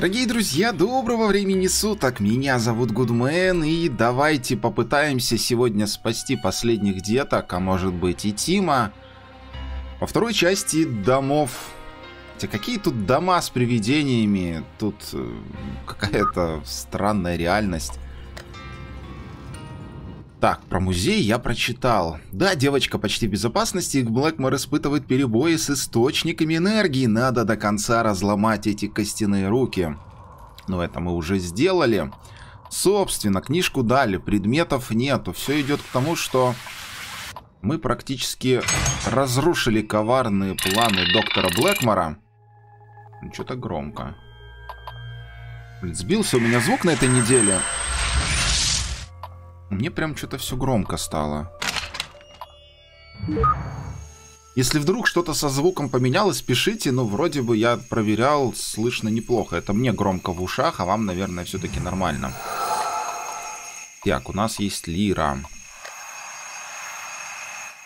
Дорогие друзья, доброго времени суток, меня зовут Гудмен, и давайте попытаемся сегодня спасти последних деток, а может быть и Тима, по второй части домов. Хотя какие тут дома с привидениями, тут какая-то странная реальность. Так, про музей я прочитал. Да, девочка почти в безопасности, и Блэкмор испытывает перебои с источниками энергии. Надо до конца разломать эти костяные руки. Но это мы уже сделали. Собственно, книжку дали, предметов нету. Все идет к тому, что мы практически разрушили коварные планы доктора Блэкмора. Ну, что-то громко. Блин, сбился у меня звук на этой неделе. Мне прям что-то все громко стало. Если вдруг что-то со звуком поменялось, пишите. Ну, вроде бы я проверял, слышно неплохо. Это мне громко в ушах, а вам, наверное, все-таки нормально. Так, у нас есть лира.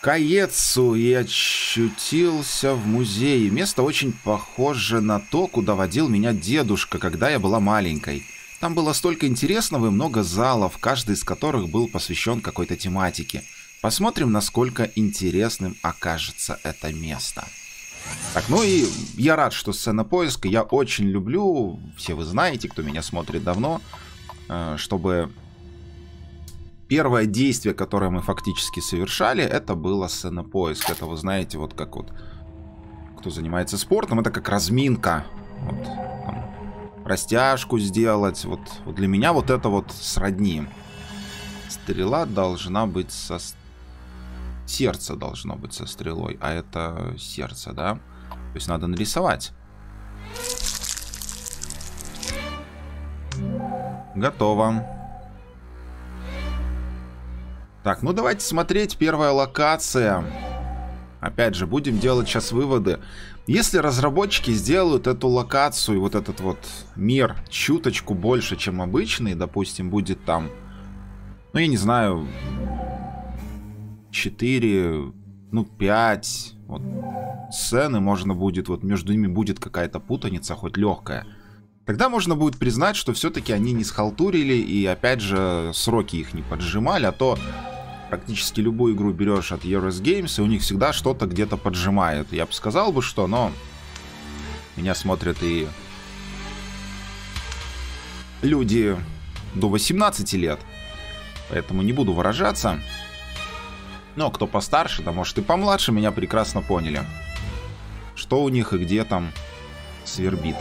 Каецу и очутился в музее. Место очень похоже на то, куда водил меня дедушка, когда я была маленькой. Там было столько интересного и много залов, каждый из которых был посвящен какой-то тематике. Посмотрим, насколько интересным окажется это место. Так, ну и я рад, что сцена поиска я очень люблю. Все вы знаете, кто меня смотрит давно, чтобы первое действие, которое мы фактически совершали, это была сцена поиска. Это вы знаете, вот как вот, кто занимается спортом, это как разминка. Вот. Растяжку сделать. Вот для меня вот это вот сродни. Стрела должна быть со... Сердце должно быть со стрелой. А это сердце, да? То есть надо нарисовать. Готово. Так, ну давайте смотреть. Первая локация. Опять же, будем делать сейчас выводы. Если разработчики сделают эту локацию, вот этот вот мир чуточку больше, чем обычный, допустим, будет там, ну, я не знаю, 4, ну, 5 вот, сцены можно будет, вот между ними будет какая-то путаница, хоть легкая. Тогда можно будет признать, что все-таки они не схалтурили и, опять же, сроки их не поджимали, а то... Практически любую игру берешь от ERS Games, и у них всегда что-то где-то поджимает. Я бы сказал бы, что, но меня смотрят и люди до 18 лет. Поэтому не буду выражаться. Но кто постарше, да может и помладше, меня прекрасно поняли. Что у них и где там свербит.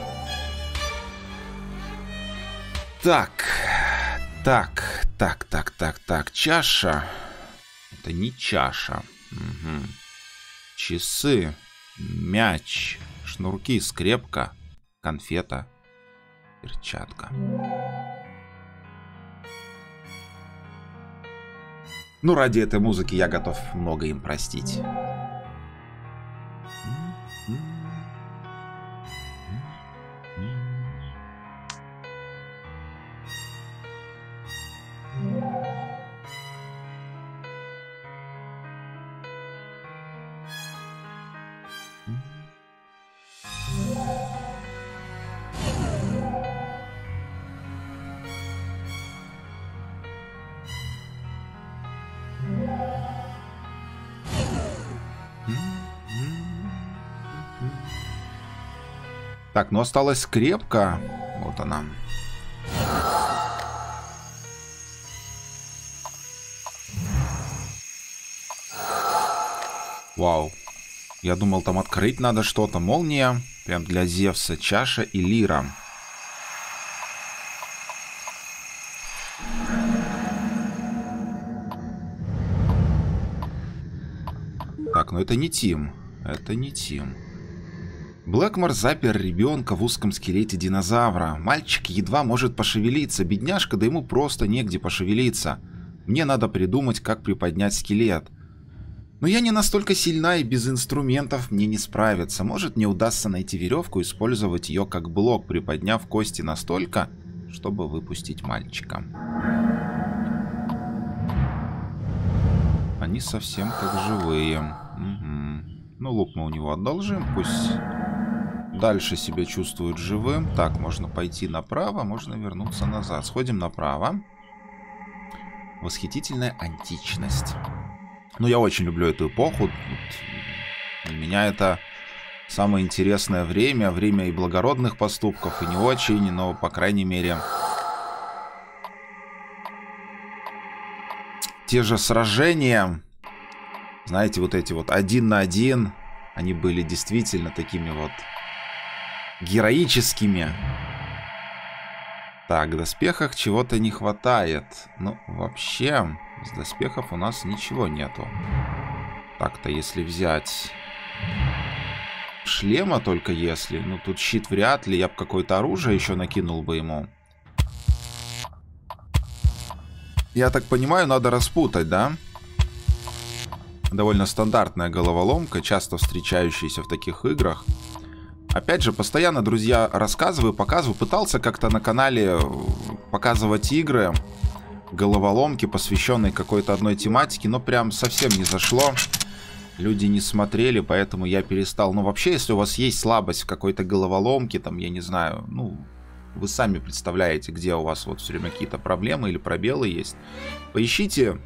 Так. Чаша. Это не чаша. Угу. Часы. Мяч. Шнурки. Скрепка. Конфета. Перчатка. Ну, ради этой музыки я готов много им простить. Так, ну осталась скрепка. Вот она. Вау. Я думал, там открыть надо что-то. Молния. Прям для Зевса. Чаша и лира. Так, ну это не Тим. Это не Тим. Блэкмор запер ребенка в узком скелете динозавра. Мальчик едва может пошевелиться, бедняжка, да ему просто негде пошевелиться. Мне надо придумать, как приподнять скелет. Но я не настолько сильна, и без инструментов мне не справиться. Может, мне удастся найти веревку и использовать ее как блок, приподняв кости настолько, чтобы выпустить мальчика. Они совсем как живые. Угу. Ну, лук мы у него одолжим, пусть... дальше себя чувствует живым. Так, можно пойти направо, можно вернуться назад. Сходим направо. Восхитительная античность. Ну, я очень люблю эту эпоху. Для меня это самое интересное время. Время и благородных поступков, и не очень, но, по крайней мере... Те же сражения, знаете, вот эти вот 1 на 1, они были действительно такими вот героическими. Так, в доспехах чего-то не хватает. Ну, вообще, с доспехов у нас ничего нету. Так-то, если взять шлема, только если. Ну, тут щит вряд ли, я бы какое-то оружие еще накинул бы ему. Я так понимаю, надо распутать, да? Довольно стандартная головоломка, часто встречающаяся в таких играх. Опять же, постоянно, друзья, рассказываю, показываю. Пытался как-то на канале показывать игры, головоломки, посвященные какой-то одной тематике, но прям совсем не зашло. Люди не смотрели, поэтому я перестал. Но вообще, если у вас есть слабость в какой-то головоломке, там, я не знаю, ну... Вы сами представляете, где у вас вот все время какие-то проблемы или пробелы есть. Поищите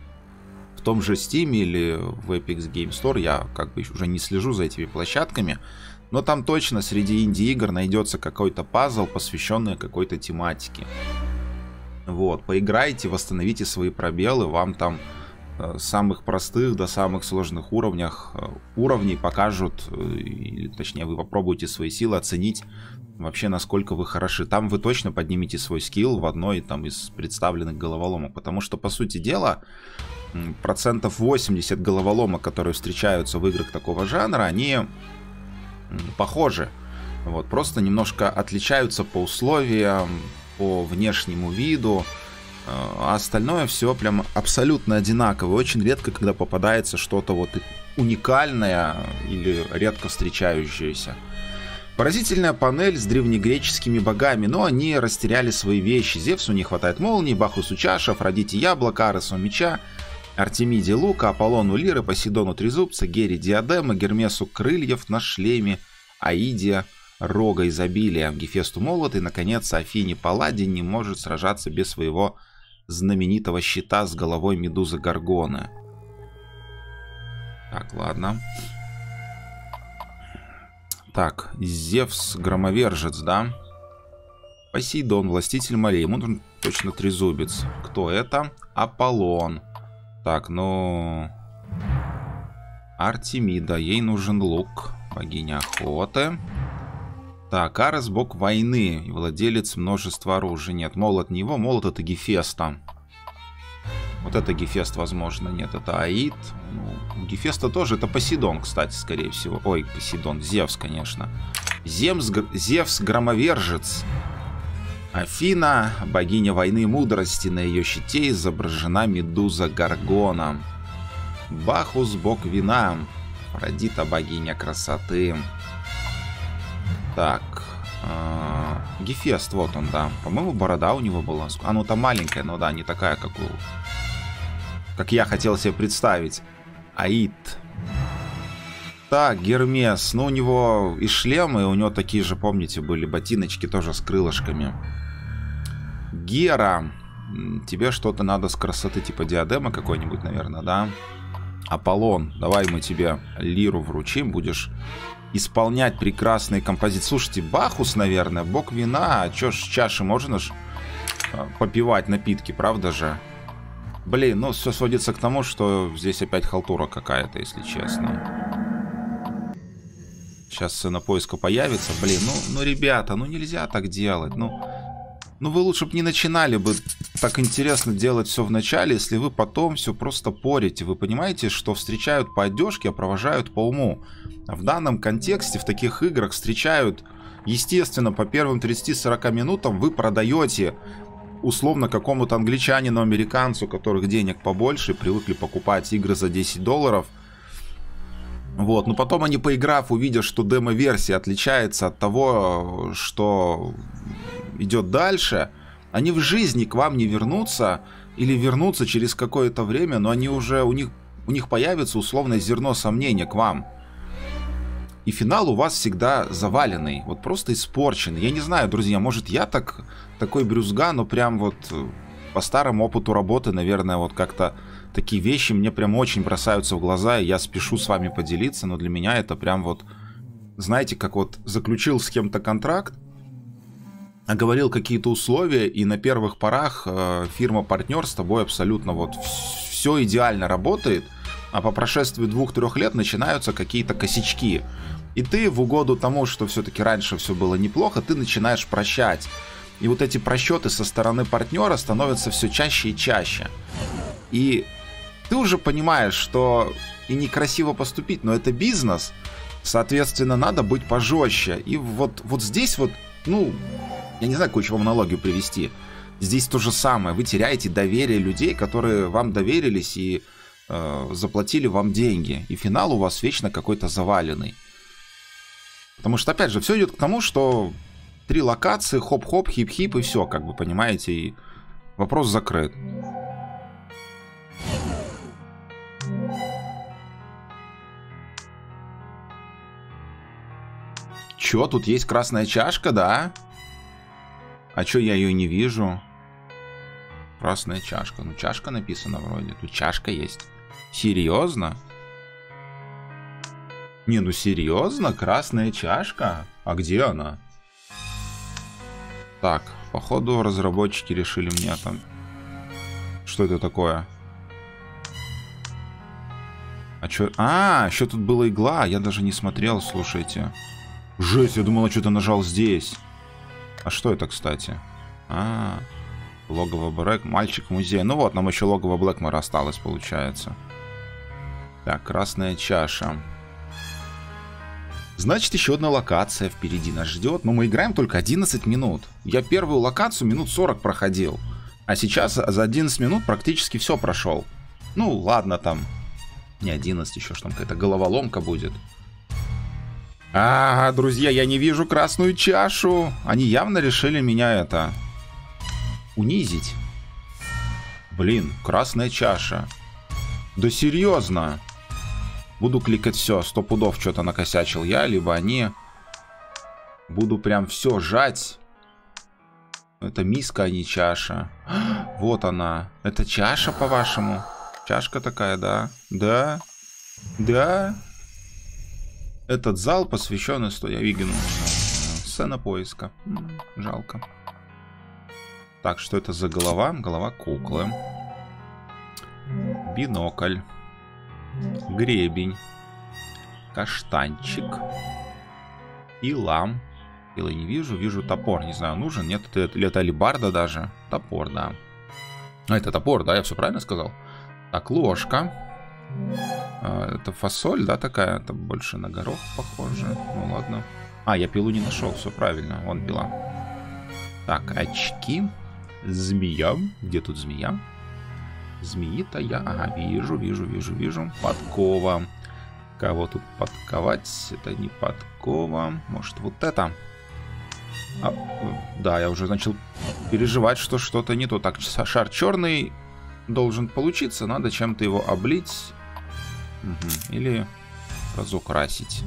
в том же Steam или в Epic Games Store. Я как бы уже не слежу за этими площадками. Но там точно среди инди-игр найдется какой-то пазл, посвященный какой-то тематике. Вот, поиграйте, восстановите свои пробелы. Вам там с самых простых до самых сложных уровней покажут, или, точнее, вы попробуйте свои силы оценить. Вообще, насколько вы хороши. Там вы точно поднимете свой скилл в одной там из представленных головоломок. Потому что, по сути дела, процентов 80 головоломок, которые встречаются в играх такого жанра, они похожи. Вот, просто немножко отличаются по условиям, по внешнему виду. А остальное все прям абсолютно одинаково. Очень редко, когда попадается что-то вот уникальное или редко встречающееся. Поразительная панель с древнегреческими богами, но они растеряли свои вещи. Зевсу не хватает молнии, Бахусу чаша, Афродите яблоко, Аресу меча, Артемиде лука, Аполлону лиры, Посейдону трезубца, Гере диадема, Гермесу крыльев на шлеме, Аиде рога изобилия, Гефесту молот и, наконец, Афине палладе не может сражаться без своего знаменитого щита с головой Медузы Горгоны. Так, ладно... Так, Зевс громовержец, да? Посейдон, властитель морей. Ему нужен точно трезубец. Кто это? Аполлон. Так, ну... Артемида. Ей нужен лук. Богиня охоты. Так, Арес бог войны. И владелец множества оружия. Нет, молот не его. Молот это Гефеста. Вот это Гефест, возможно. Нет, это Аид. Ну, Гефеста тоже. Это Посейдон, кстати, скорее всего. Ой, Посейдон. Зевс, конечно. Зевс громовержец. Афина, богиня войны и мудрости. На ее щите изображена Медуза Горгона. Бахус, бог вина. Афродита, богиня красоты. Так. Гефест, вот он, да. По-моему, борода у него была. А, ну, там маленькая, но да, не такая, как у... Как я хотел себе представить. Аид. Так, Гермес. Ну, у него и шлемы, у него такие же, помните, были ботиночки тоже с крылышками. Гера. Тебе что-то надо с красоты, типа диадема какой-нибудь, наверное, да? Аполлон. Давай мы тебе лиру вручим, будешь исполнять прекрасные композиции. Слушайте, Бахус, наверное, бог вина. А чё ж, чаши можно ж попивать напитки, правда же? Блин, ну все сводится к тому, что здесь опять халтура какая-то, если честно. Сейчас сцена поиска появится. Блин, ну ребята, ну нельзя так делать. Ну вы лучше бы не начинали бы так интересно делать все в начале, если вы потом все просто порите. Вы понимаете, что встречают по одежке, а провожают по уму. В данном контексте, в таких играх встречают, естественно, по первым 30-40 минутам вы продаете... условно какому-то англичанину, американцу, у которых денег побольше, привыкли покупать игры за 10 долларов. Вот, но потом они, поиграв, увидят, что демо-версия отличается от того, что идет дальше, они в жизни к вам не вернутся или вернутся через какое-то время, но они уже, у них появится условное зерно сомнения к вам. и финал у вас всегда заваленный, вот просто испорченный. Я не знаю, друзья, может я такой брюзга, но прям вот по старому опыту работы, наверное, вот как-то такие вещи мне прям очень бросаются в глаза, и я спешу с вами поделиться, но для меня это прям вот, знаете, как вот заключил с кем-то контракт, оговорил какие-то условия, и на первых порах фирма-партнер с тобой абсолютно вот все идеально работает, а по прошествии 2-3 лет начинаются какие-то косячки. И ты в угоду тому, что все-таки раньше все было неплохо, ты начинаешь прощать. И вот эти просчеты со стороны партнера становятся все чаще и чаще. И ты уже понимаешь, что и некрасиво поступить, но это бизнес, соответственно, надо быть пожестче. И вот здесь вот, ну, я не знаю, какую еще вам аналогию привести. Здесь то же самое. Вы теряете доверие людей, которые вам доверились и заплатили вам деньги. И финал у вас вечно какой-то заваленный. Потому что, опять же, все идет к тому, что 3 локации, хоп-хоп, хип-хип и все, как бы, понимаете, и вопрос закрыт. Чё, тут есть красная чашка, да? А чё я ее не вижу? Красная чашка. Ну, чашка написана вроде. Тут чашка есть. Серьезно? Не, ну серьезно? Красная чашка? А где она? Так, походу разработчики решили мне там... Что это такое? А чё... А, еще тут была игла. Я даже не смотрел, слушайте. Жесть, я думал, я что-то нажал здесь. А что это, кстати? А... Логово Брэк, мальчик музея. Ну вот, нам еще логово Блэкмора осталось, получается. Так, красная чаша. Значит, еще одна локация впереди нас ждет. Но мы играем только 11 минут. Я первую локацию минут 40 проходил. А сейчас за 11 минут практически все прошел. Ну, ладно там. Не 11, еще что там какая-то головоломка будет. А, друзья, я не вижу красную чашу. Они явно решили меня это... унизить. Блин, красная чаша. Да серьезно. Буду кликать все. 100 пудов что-то накосячил я, либо они. Буду прям все жать. Это миска, а не чаша. Вот она. Это чаша, по-вашему? Чашка такая, да? Да. Да. Этот зал посвящен истории Вигину. Сцена поиска. Жалко. Так, что это за голова? Голова куклы. Бинокль. Гребень. Каштанчик. Пила. Пилы не вижу. Вижу топор. Не знаю, нужен. Нет, это алебарда даже. Топор, да. А, это топор, да? Я все правильно сказал? Так, ложка. А, это фасоль, да, такая? Это больше на горох похоже. Ну, ладно. А, я пилу не нашел. Все правильно. Вон пила. Так, очки. Змея. Где тут змея? Змеи-то я. Ага, вижу. Подкова. Кого тут подковать? Это не подкова. Может, вот это? А, да, я уже начал переживать, что что-то не то. Так, шар черный должен получиться. Надо чем-то его облить. Угу. Или разукрасить.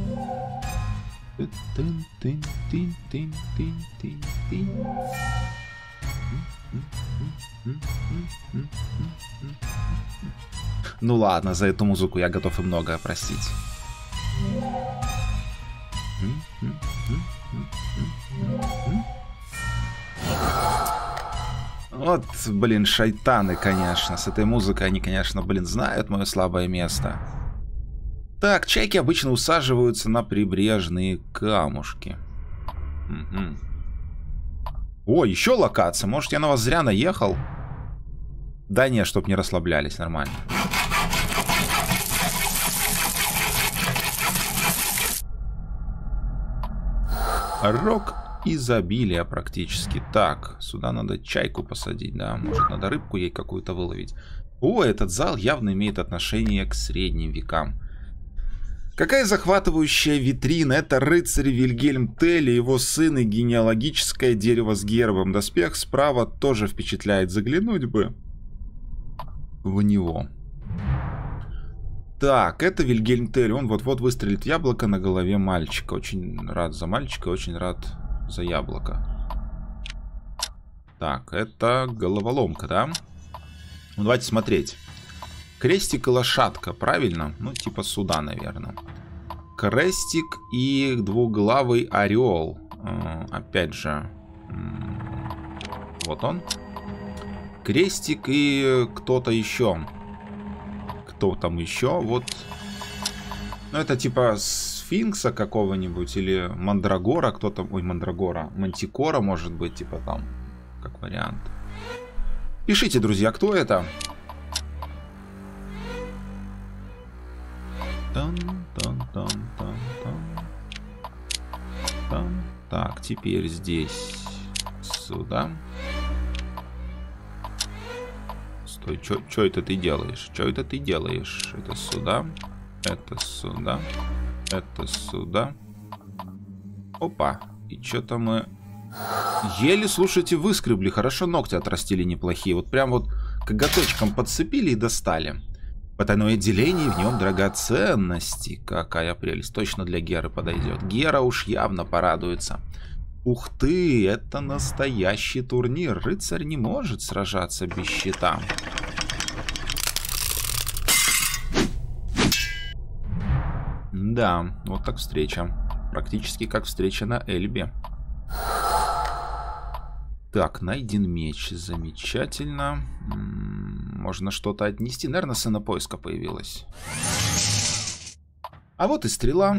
Ну ладно, за эту музыку я готов и многое простить. Вот, блин, шайтаны, конечно. С этой музыкой они, конечно, блин, знают мое слабое место. Так, чайки обычно усаживаются на прибрежные камушки. Угу. О, еще локация. Может, я на вас зря наехал? Да не, чтоб не расслаблялись, нормально. Рог изобилия практически. Так, сюда надо чайку посадить, да. Может, надо рыбку ей какую-то выловить. О, этот зал явно имеет отношение к средним векам. Какая захватывающая витрина. Это рыцарь Вильгельм Телли, его сын и генеалогическое дерево с гербом. Доспех справа тоже впечатляет. Заглянуть бы в него. Так, это Вильгельм Телли. Он вот-вот выстрелит яблоко на голове мальчика. Очень рад за мальчика, очень рад за яблоко. Так, это головоломка, да? Ну, давайте смотреть. Крестик и лошадка, правильно? Ну, типа суда, наверное. Крестик и двуглавый орел. Опять же, вот он. Крестик и кто-то еще. Кто там еще? Вот. Ну, это типа сфинкса какого-нибудь или мандрагора. Кто там? Ой, мандрагора. Мантикора, может быть, типа там. Как вариант. Пишите, друзья, кто это? Так, теперь здесь. Сюда. Стой, чё это ты делаешь? Чё это ты делаешь? Это сюда. Это сюда. Это сюда. Опа. И что-то мы... Еле, слушайте, выскребли. Хорошо ногти отрастили неплохие. Вот прям вот коготочком подцепили и достали. Потайное деление, в нем драгоценности. Какая прелесть. Точно для Геры подойдет. Гера уж явно порадуется. Ух ты, это настоящий турнир. Рыцарь не может сражаться без щита. Да, вот так встреча. Практически как встреча на Эльбе. Так, найден меч. Замечательно. Можно что-то отнести. Наверное, сынопоиска появилась. А вот и стрела.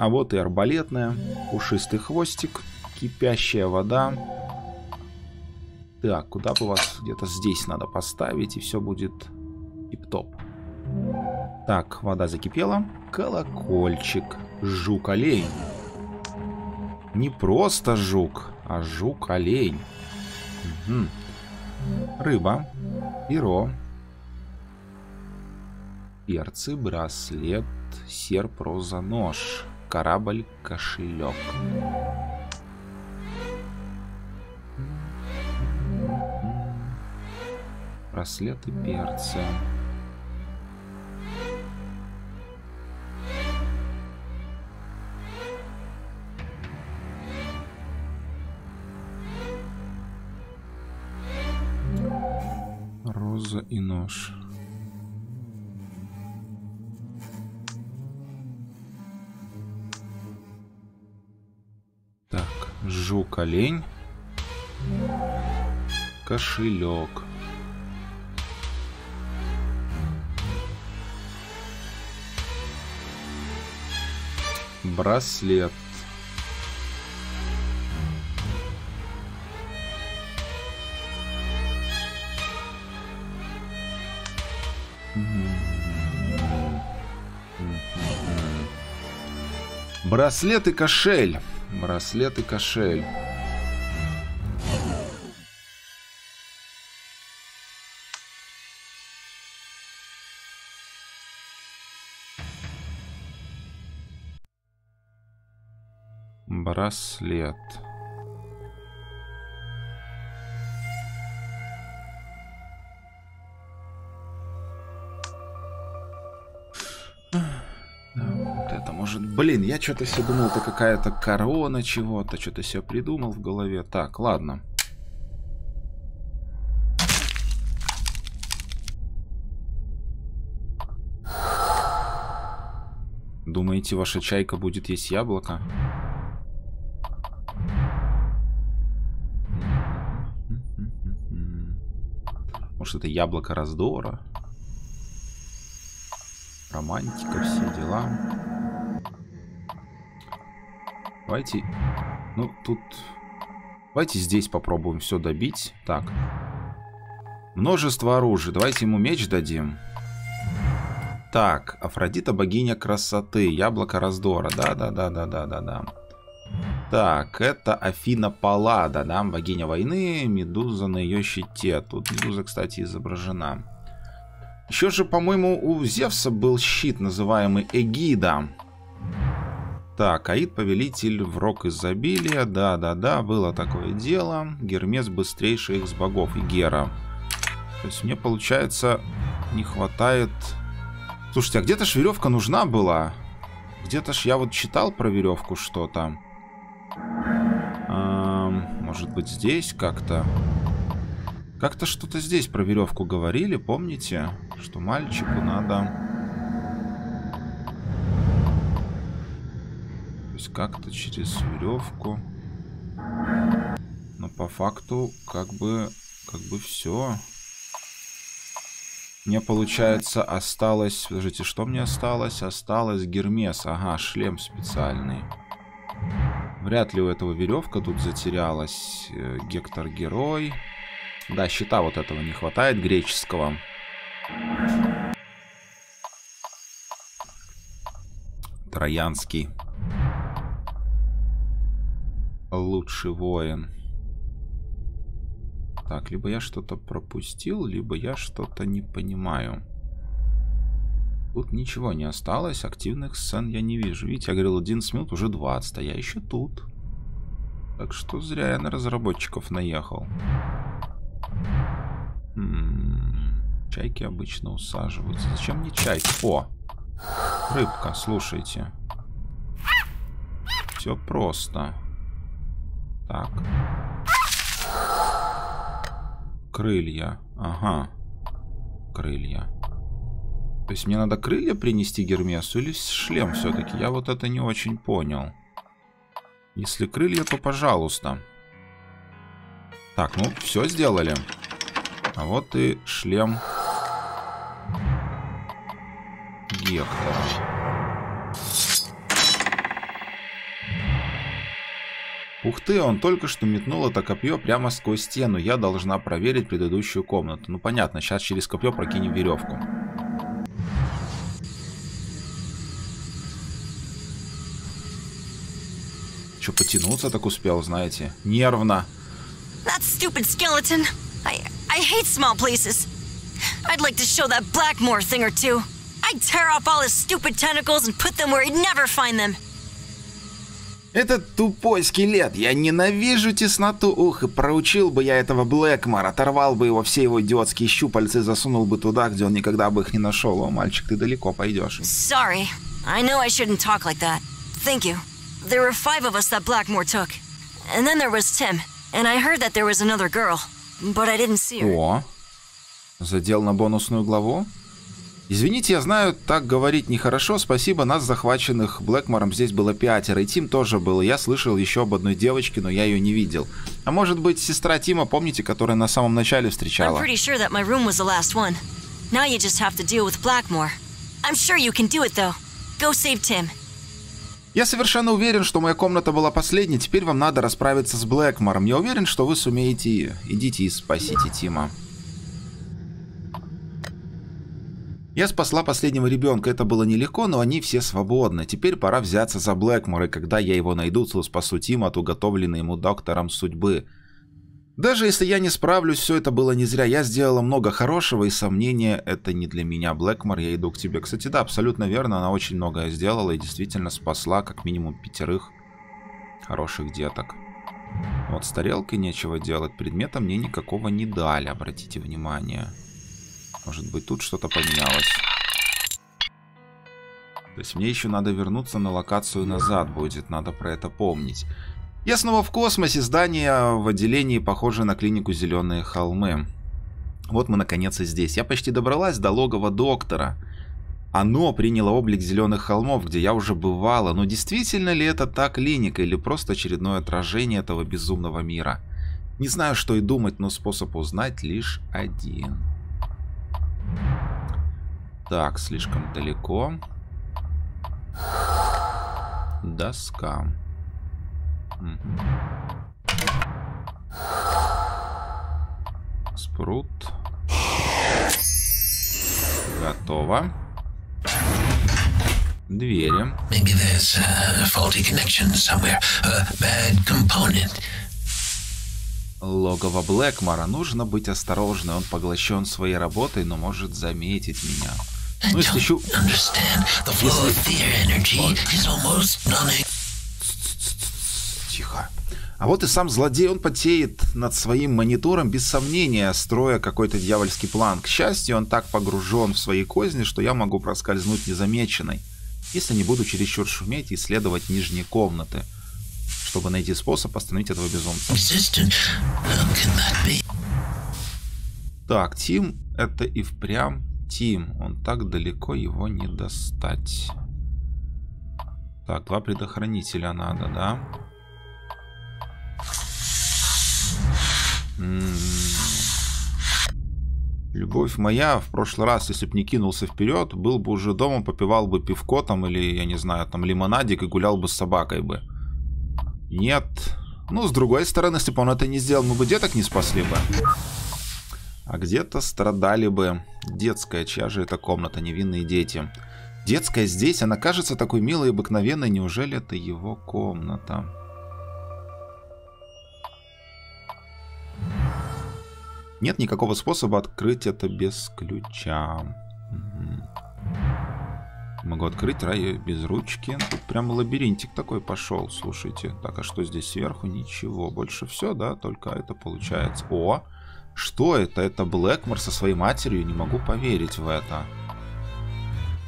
А вот и арбалетная. Пушистый хвостик. Кипящая вода. Так, куда бы вас? Где-то здесь надо поставить. И все будет тип-топ. Так, вода закипела. Колокольчик. Жук-олень. Не просто жук, а жук-олень. Угу. Рыба. Перо. Перцы. Браслет. Серп. Роза. Нож. Корабль. Кошелек. Браслет и перцы. Роза и нож. Так, жук-олень. Кошелек. Браслет. Браслет и кошель. Браслет и кошель. Браслет. Блин, я что-то себе думал, это какая-то корона чего-то, что-то себе придумал в голове. Так, ладно. Думаете, ваша чайка будет есть яблоко? Может, это яблоко раздора? Романтика, все дела. Давайте, ну тут, давайте здесь попробуем все добить. Так, множество оружия, давайте ему меч дадим. Так, Афродита, богиня красоты, яблоко раздора, да. Так, это Афина Паллада, да, богиня войны, медуза на ее щите. Тут медуза, кстати, изображена. Еще же, по-моему, у Зевса был щит, называемый Эгида. Так, Аид, повелитель, врок изобилия. Да, было такое дело. Гермес, быстрейший из богов. И Гера. То есть мне, получается, не хватает Слушайте, а где-то ж веревка нужна была. Где-то ж я вот читал про веревку что-то. Может быть, здесь как-то. Как-то что-то здесь про веревку говорили, помните? Что мальчику надо. То есть как-то через веревку. Но по факту как бы все. Мне, получается, осталось... Подождите, что мне осталось? Осталось Гермес. Ага, шлем специальный. Вряд ли у этого веревка тут затерялась. Гектор герой. Да, щита вот этого не хватает, греческого. Троянский. Лучший воин. Так, либо я что-то пропустил, либо я что-то не понимаю. Тут ничего не осталось, активных сцен я не вижу. Видите, я говорил, 11 минут, уже 20, а я еще тут. Так что зря я на разработчиков наехал. Чайки обычно усаживаются. Зачем мне чайки? О! Рыбка, слушайте. Все просто. Так. Крылья. Ага. Крылья. То есть мне надо крылья принести Гермесу или шлем все-таки? Я вот это не очень понял. Если крылья, то пожалуйста. Так, ну все сделали. А вот и шлем Гектора. Ух ты, он только что метнул это копье прямо сквозь стену. Я должна проверить предыдущую комнату. Ну понятно, сейчас через копье прокинем веревку. Че, потянуться так успел, знаете? Нервно. That stupid skeleton. I hate small places. I'd like to show that Blackmore thing or two. I'd tear off all his stupid tentacles and put them where he'd never find them. Этот тупой скелет. Я ненавижу тесноту. Ух, и проучил бы я этого Блэкмора. Оторвал бы его, все его идиотские щупальцы, засунул бы туда, где он никогда бы их не нашел. О, мальчик, ты далеко пойдешь. Sorry. I know I shouldn't talk like that. Thank you. There were 5 of us that Blackmore took. And then there was Tim. And I heard that there was another girl. But I didn't see her. О, задел на бонусную главу. Извините, я знаю, так говорить нехорошо. Спасибо, нас, захваченных Блэкмором, здесь было 5. И Тим тоже был. Я слышал еще об одной девочке, но я ее не видел. А может быть, сестра Тима, помните, которая на самом начале встречала? Я совершенно уверен, что моя комната была последней. Теперь вам надо расправиться с Блэкмором. Я уверен, что вы сумеете. Идите и спасите Тима. Я спасла последнего ребенка. Это было нелегко, но они все свободны. Теперь пора взяться за Блэкмора. И когда я его найду, то спасу Тима от уготовленной ему доктором судьбы. Даже если я не справлюсь, все это было не зря. Я сделала много хорошего, и сомнения это не для меня. Блэкмор, я иду к тебе. Кстати, да, абсолютно верно, она очень многое сделала и действительно спасла как минимум 5 хороших деток. Вот с тарелкой нечего делать, предмета мне никакого не дали, обратите внимание. Может быть, тут что-то поменялось. То есть мне еще надо вернуться на локацию назад будет, надо про это помнить. Я снова в космосе. Здание в отделении похоже на клинику «Зеленые холмы». Вот мы наконец и здесь. Я почти добралась до логова доктора. Оно приняло облик «Зеленых холмов», где я уже бывала. Но действительно ли это та клиника или просто очередное отражение этого безумного мира? Не знаю, что и думать, но способ узнать лишь один. Так, слишком далеко. Доска. Спрут. Готово. Двери. Логово Блэкмора. Нужно быть осторожным. Он поглощен своей работой, но может заметить меня. Ну, если еще... Тихо. А вот и сам злодей, он потеет над своим монитором, без сомнения, строя какой-то дьявольский план. К счастью, он так погружен в свои козни, что я могу проскользнуть незамеченной, если не буду чересчур шуметь и исследовать нижние комнаты, чтобы найти способ остановить этого безумца. Так, Тим, это и впрямь Тим. Он так далеко, его не достать. Так, 2 предохранителя надо, да? Любовь моя, в прошлый раз, если бы не кинулся вперед, был бы уже дома, попивал бы пивко там или, я не знаю, там лимонадик и гулял бы с собакой бы. Нет. Ну, с другой стороны, если бы он это не сделал, мы бы деток не спасли бы. А где-то страдали бы. Детская, чья же эта комната, невинные дети. Детская здесь, она кажется такой милой и обыкновенной. Неужели это его комната? Нет никакого способа открыть это без ключа. Угу. Могу открыть рай без ручки. Тут прям лабиринтик такой пошел, слушайте. Так, а что здесь сверху? Ничего. Больше все, да? Только это получается. О! Что это? Это Блэкмор со своей матерью? Не могу поверить в это.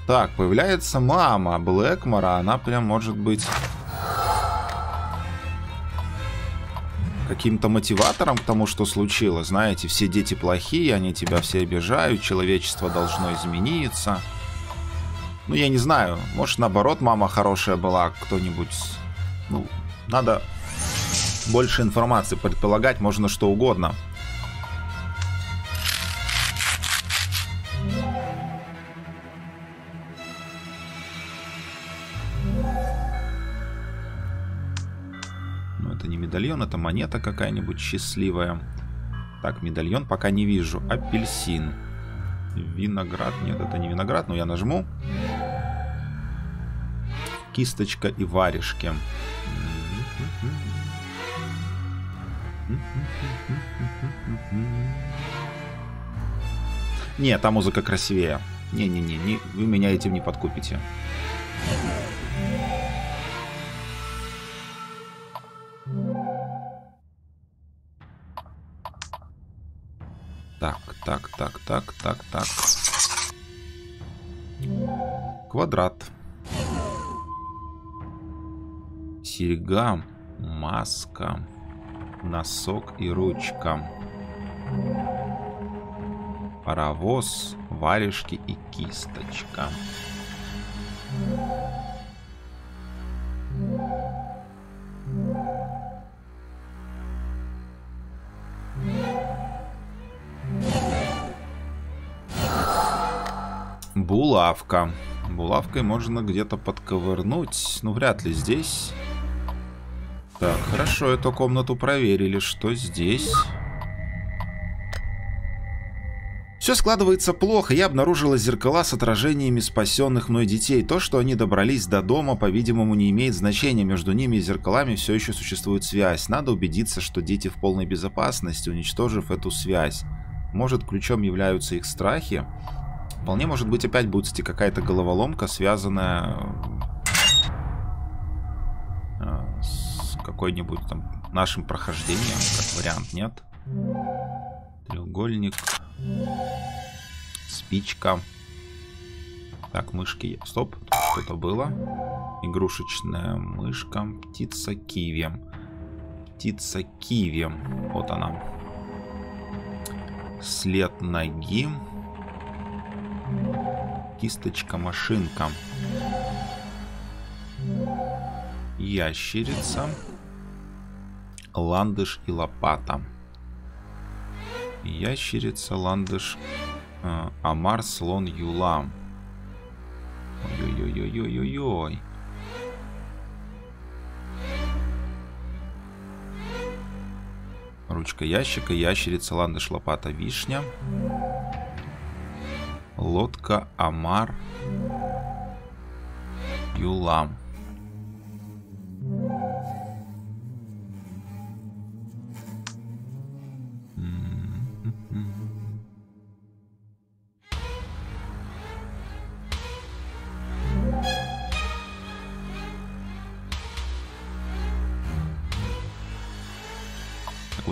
Так, появляется мама Блэкмора. Она прям может быть каким-то мотиватором к тому, что случилось. Знаете, все дети плохие, они тебя все обижают, человечество должно измениться. Ну, я не знаю, может, наоборот, мама хорошая была, кто-нибудь... Ну, надо больше информации, предполагать можно что угодно. Медальон, это монета какая-нибудь счастливая. Так, медальон пока не вижу. Апельсин. Виноград. Нет, это не виноград, но я нажму. Кисточка и варежки. Не, та музыка красивее. Не-не-не, вы меня этим не подкупите. Так. Квадрат. Серьга, маска, носок и ручка. Паровоз, варежки и кисточка. Булавка. Булавкой можно где-то подковырнуть. Ну, вряд ли здесь. Так, хорошо, эту комнату проверили. Что здесь? Все складывается плохо. Я обнаружила зеркала с отражениями спасенных мной детей. То, что они добрались до дома, по-видимому, не имеет значения. Между ними и зеркалами все еще существует связь. Надо убедиться, что дети в полной безопасности, уничтожив эту связь. Может, ключом являются их страхи? Вполне может быть, опять будет какая-то головоломка, связанная с какой-нибудь там нашим прохождением, как вариант, нет? Треугольник, спичка. Так, мышки. Стоп, что-то было. Игрушечная мышка, птица киви. Птица киви, вот она. След ноги. Кисточка-машинка. Ящерица. Ландыш и лопата. Ящерица, ландыш, омар, слон, юла. Ой-ой-ой-ой-ой-ой-ой. Ручка ящика, ящерица, ландыш, лопата, вишня. Лодка, омар, юла.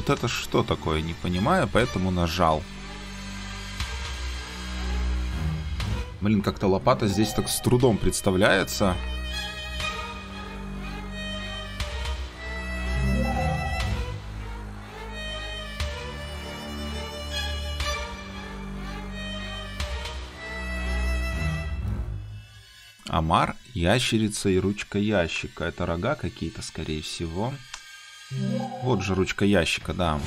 вот это что такое, не понимаю, поэтому нажал. Блин, как-то лопата здесь так с трудом представляется. Омар, ящерица и ручка ящика. Это рога какие-то, скорее всего. Вот же ручка ящика, да.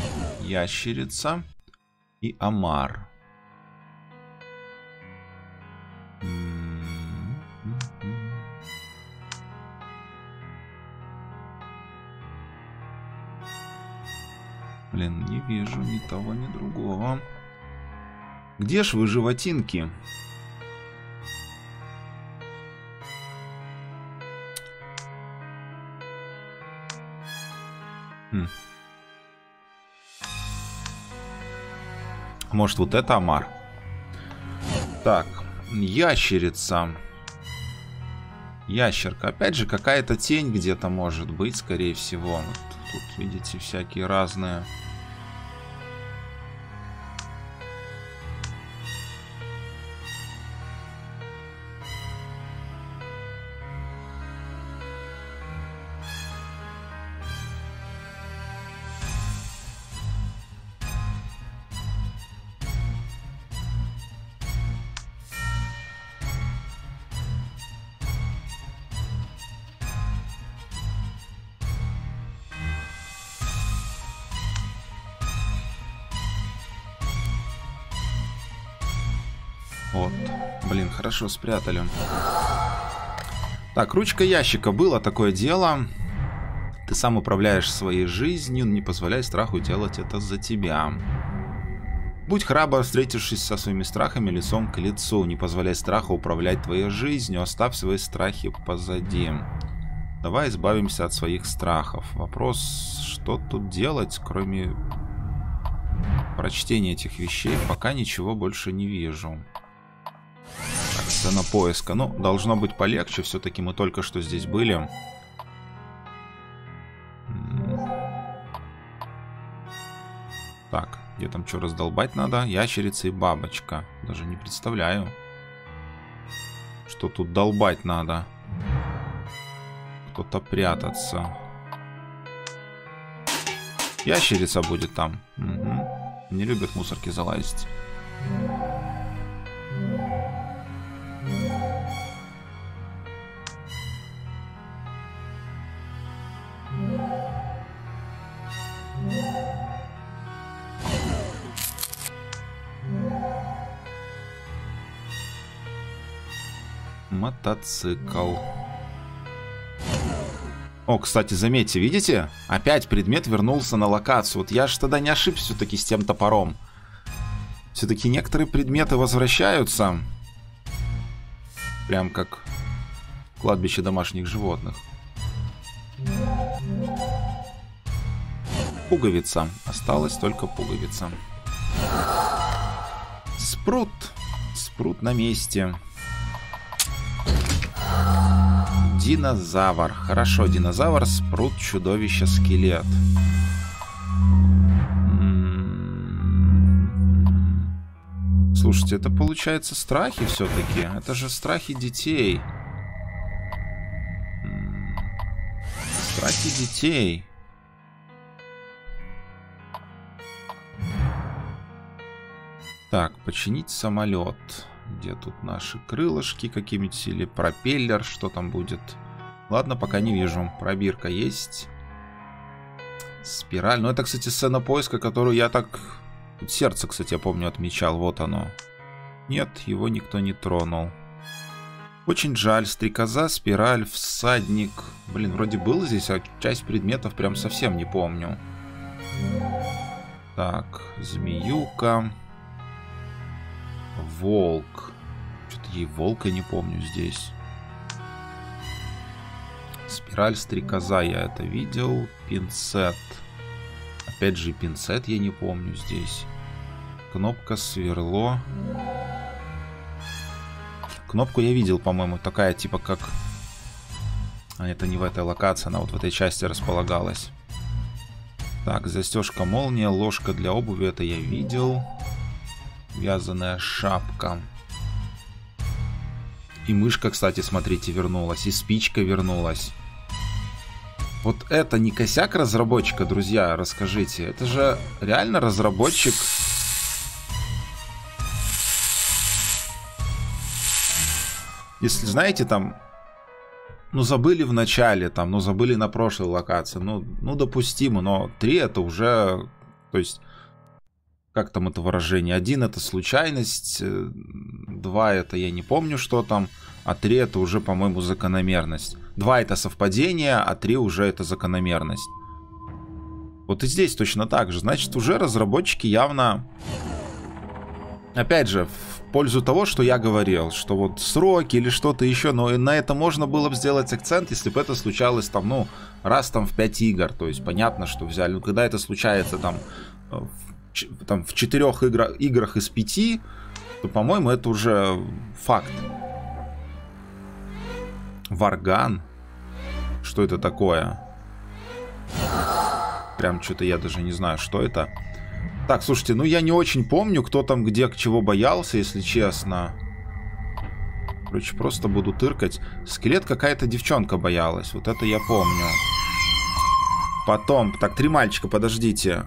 Ящерица и омар. Блин, не вижу ни того, ни другого. Где ж вы, животинки? Может, вот это омар? Так, ящерица. Ящерка. Опять же, какая-то тень где-то может быть, скорее всего. Вот тут, видите, всякие разные. Вот, блин, хорошо спрятали. Так, ручка ящика, было такое дело. Ты сам управляешь своей жизнью, не позволяй страху делать это за тебя. Будь храбр, встретившись со своими страхами лицом к лицу. Не позволяй страху управлять твоей жизнью, оставь свои страхи позади. Давай избавимся от своих страхов. Вопрос, что тут делать, кроме прочтения этих вещей, пока ничего больше не вижу. Цена поиска. Ну, должно быть полегче. Все-таки мы только что здесь были. Так, где там что раздолбать надо? Ящерица и бабочка. Даже не представляю, что тут долбать надо. Кто-то прятаться. Ящерица будет там. Угу. Не любят мусорки залазить. Мотоцикл. О, кстати, заметьте, видите? Опять предмет вернулся на локацию. Вот я же тогда не ошибся все-таки с тем топором. Все-таки некоторые предметы возвращаются. Прям как кладбище домашних животных. Пуговица. Осталась только пуговица. Спрут. Спрут на месте. Динозавр. Хорошо, динозавр, спрут, чудовище, скелет. Слушайте, это получается страхи все-таки. Это же страхи детей. Страхи детей. Так, починить самолет. Где тут наши крылышки какие-нибудь или пропеллер, что там будет? Ладно, пока не вижу. Пробирка есть. Спираль. Ну, это, кстати, сцена поиска, которую я так... Тут сердце, кстати, я помню, отмечал. Вот оно. Нет, его никто не тронул. Очень жаль. Стрекоза, спираль, всадник. Блин, вроде был здесь, а часть предметов прям совсем не помню. Так, змеюка. Волк. Что-то ей волка не помню здесь. Спираль, стрекоза, я это видел. Пинцет. Опять же, пинцет я не помню здесь. Кнопка, сверло. Кнопку я видел, по-моему, такая, типа как... А, это не в этой локации, она вот в этой части располагалась. Так, застежка молния, ложка для обуви, это я видел. Вязаная шапка. И мышка, кстати, смотрите, вернулась. И спичка вернулась. Вот это не косяк разработчика, друзья, расскажите. Это же реально разработчик. Если, знаете, там... Ну, забыли в начале, там, ну, забыли на прошлой локации. Ну, допустимо, но 3 это уже... То есть, как там это выражение? 1 это случайность, 2 это я не помню, что там, а 3 это уже, по-моему, закономерность. 2 это совпадение, а 3 уже это закономерность. Вот и здесь точно так же. Значит, уже разработчики явно... Опять же, в пользу того, что я говорил, что вот сроки или что-то еще, но на это можно было бы сделать акцент, если бы это случалось там, ну, раз там в 5 игр, то есть понятно, что взяли, но когда это случается там в 4 играх из 5, то, по-моему, это уже факт. Варган? Что это такое? Прям что-то я даже не знаю, что это. Так, слушайте, ну я не очень помню, кто там где к чего боялся, если честно. Короче, просто буду тыркать. Скелет, какая-то девчонка боялась. Вот это я помню. Потом... Так, 3 мальчика, подождите.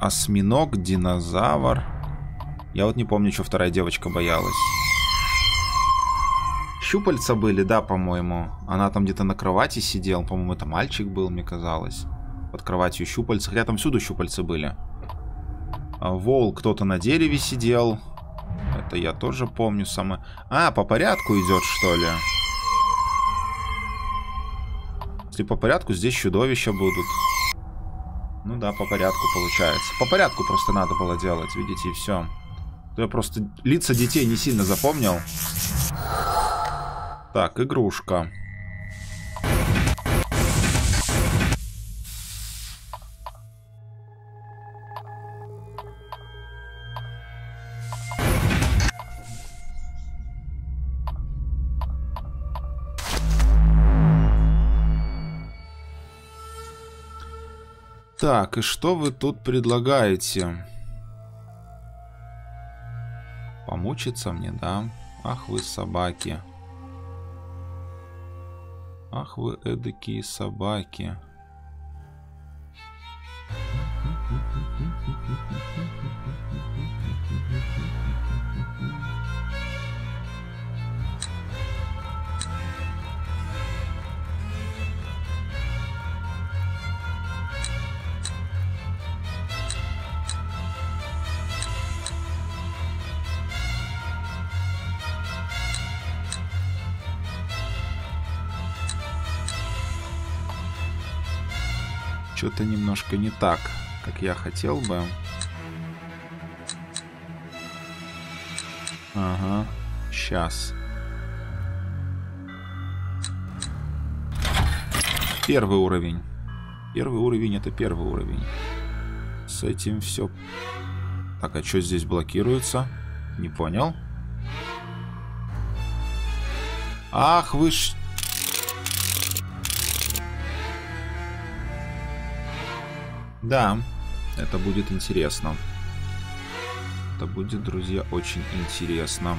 Осьминог, динозавр. Я вот не помню, что вторая девочка боялась. Щупальца были, да, по-моему. Она там где-то на кровати сидела. По-моему, это мальчик был, мне казалось. Под кроватью щупальца. Хотя там всюду щупальцы были. Волк, кто-то на дереве сидел. Это я тоже помню самое. А, по порядку идет, что ли? Если по порядку, здесь чудовища будут. Ну да, по порядку получается. По порядку просто надо было делать, видите, и все. Я просто лица детей не сильно запомнил. Так, игрушка. Так, и что вы тут предлагаете? Помучиться мне, да? Ах вы собаки. Ах вы эдакие собаки. Что-то немножко не так, как я хотел бы. Ага, сейчас. Первый уровень. Первый уровень — это первый уровень. С этим все. Так, а что здесь блокируется? Не понял. Ах вы ж... Да, это будет интересно. Это будет, друзья, очень интересно.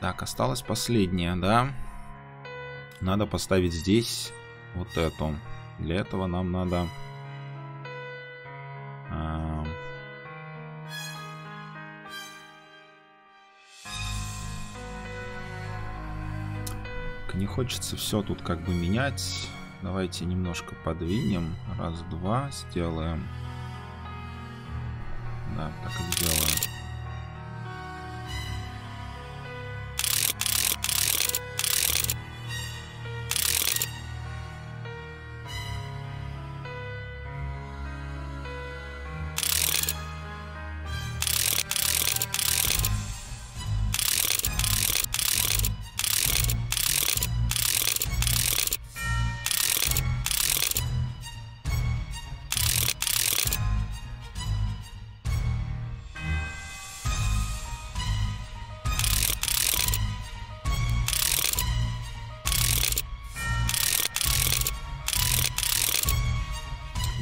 Так, осталось последнее, да? Надо поставить здесь вот эту. Для этого нам надо... Не хочется все тут как бы менять. Давайте немножко подвинем. Раз, два, сделаем. Да, так и сделаем.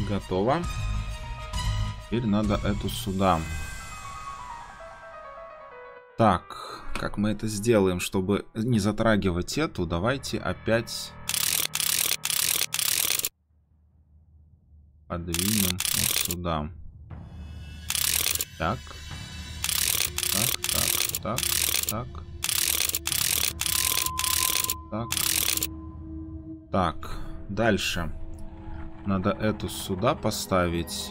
Готово. Теперь надо эту сюда. Так, как мы это сделаем, чтобы не затрагивать эту, давайте опять подвинем вот сюда. Так. Так, так, так, так. Так. Так, дальше. Надо эту сюда поставить.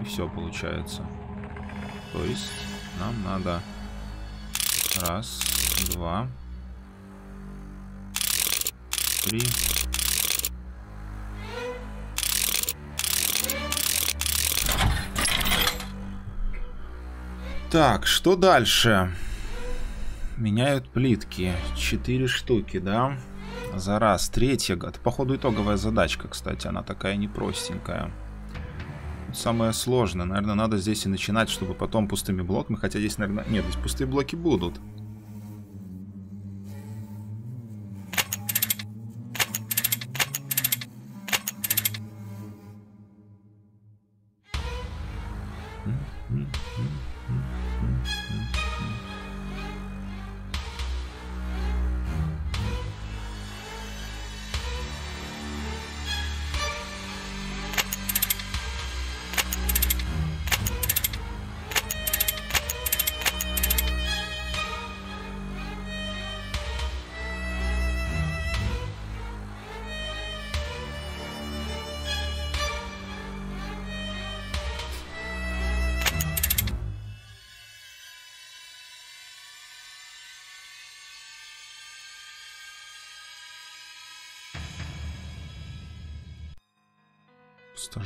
И все получается. То есть нам надо... Раз, два, три. Так, что дальше? Меняют плитки. 4 штуки, да? За раз. Третья. Это, походу, итоговая задачка, кстати. Она такая непростенькая. Самое сложное. Наверное, надо здесь и начинать, чтобы потом пустыми блоками... Хотя здесь, наверное... Нет, здесь пустые блоки будут.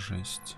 Жесть.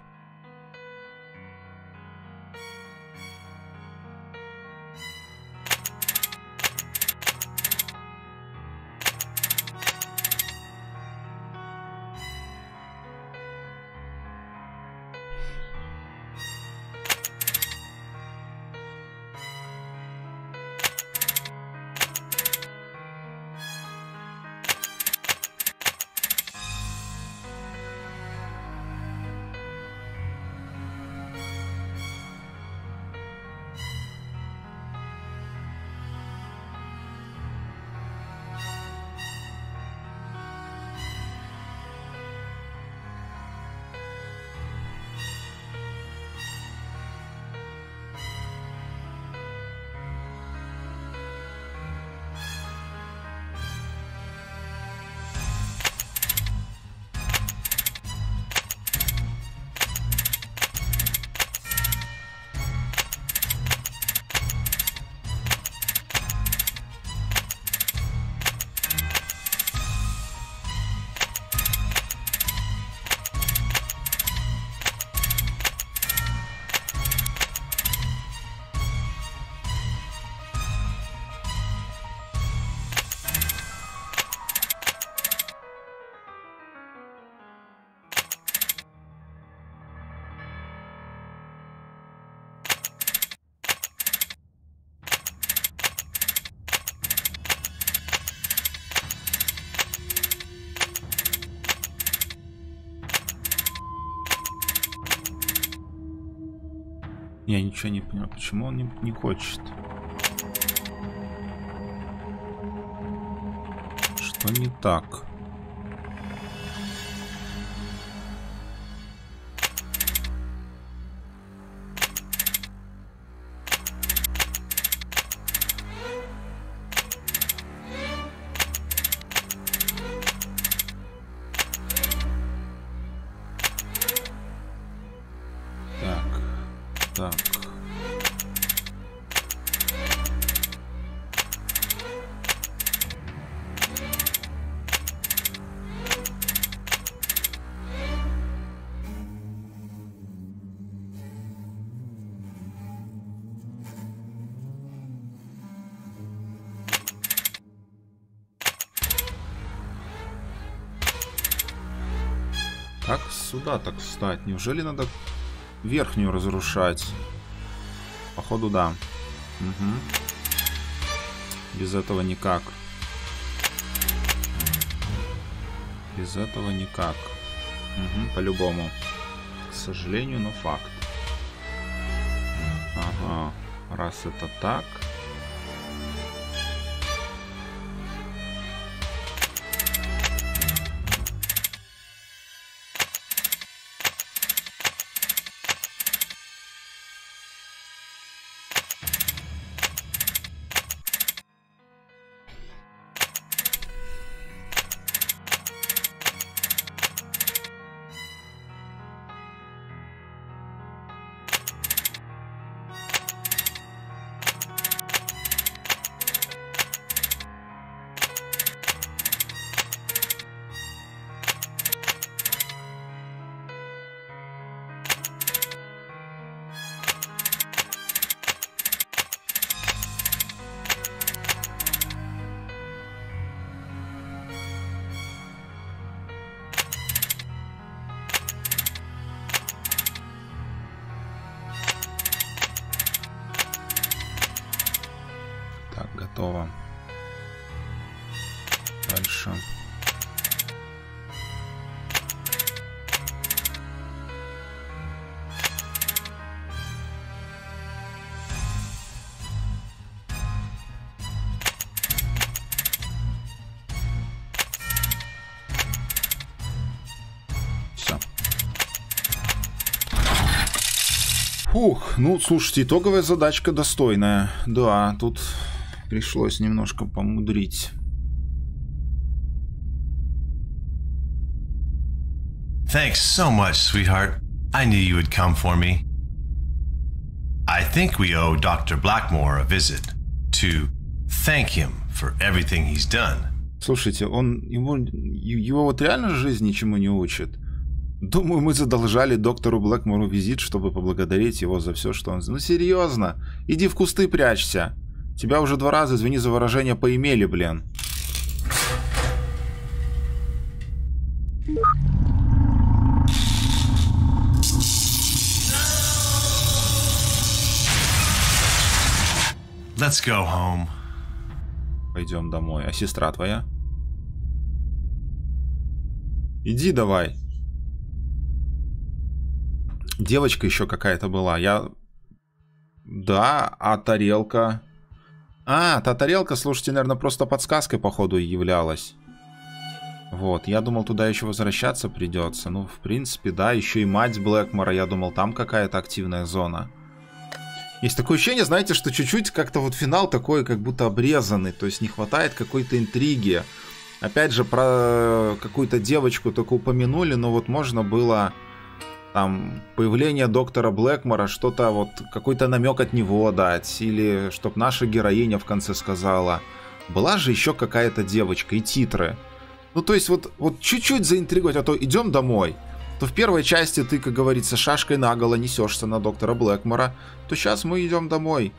Я ничего не понимаю, почему он не хочет. Что не так? Как сюда так встать? Неужели надо верхнюю разрушать? Походу, да. Угу. Без этого никак. Без этого никак. Угу, по-любому. К сожалению, но факт. Ага. Раз это так... Готово. Дальше. Все. Фух, ну слушайте, итоговая задачка достойная. Да, тут... пришлось немножко помудрить. Thanks so much, sweetheart. I knew you would come for me. I think we owe Dr. Blackmore a visit to thank him for everything he's done. Слушайте, он его вот реально жизнь ничему не учит. Думаю, мы задолжали доктору Блэкмору визит, чтобы поблагодарить его за все, что он... Ну серьезно, иди в кусты прячься. Тебя уже 2 раза, извини за выражение, поимели, блин. Let's go home. Пойдем домой. А сестра твоя? Иди давай. Девочка еще какая-то была. Я... Да, а тарелка... А, та тарелка, слушайте, наверное, просто подсказкой, походу, являлась. Вот, я думал, туда еще возвращаться придется. Ну, в принципе, да, еще и мать Блэкмора, я думал, там какая-то активная зона. Есть такое ощущение, знаете, что чуть-чуть как-то вот финал такой, как будто обрезанный. То есть не хватает какой-то интриги. Опять же, про какую-то девочку только упомянули, но вот можно было... Там, появление доктора Блэкмора, что-то вот, какой-то намек от него дать, или чтоб наша героиня в конце сказала. Была же еще какая-то девочка, и титры. Ну, то есть, вот чуть-чуть заинтриговать, а то идем домой. То в первой части ты, как говорится, шашкой наголо несешься на доктора Блэкмора, то сейчас мы идем домой.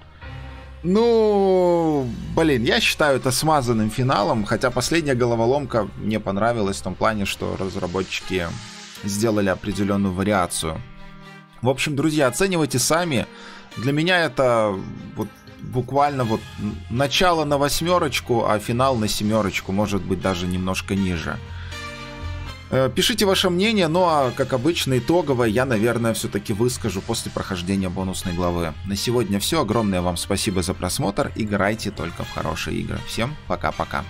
Ну, блин, я считаю это смазанным финалом, хотя последняя головоломка мне понравилась в том плане, что разработчики... сделали определенную вариацию. В общем, друзья, оценивайте сами. Для меня это вот буквально вот начало на 8, а финал на 7, может быть даже немножко ниже. Пишите ваше мнение, ну а, как обычно, итоговое я, наверное, все-таки выскажу после прохождения бонусной главы. На сегодня все. Огромное вам спасибо за просмотр. Играйте только в хорошие игры. Всем пока-пока.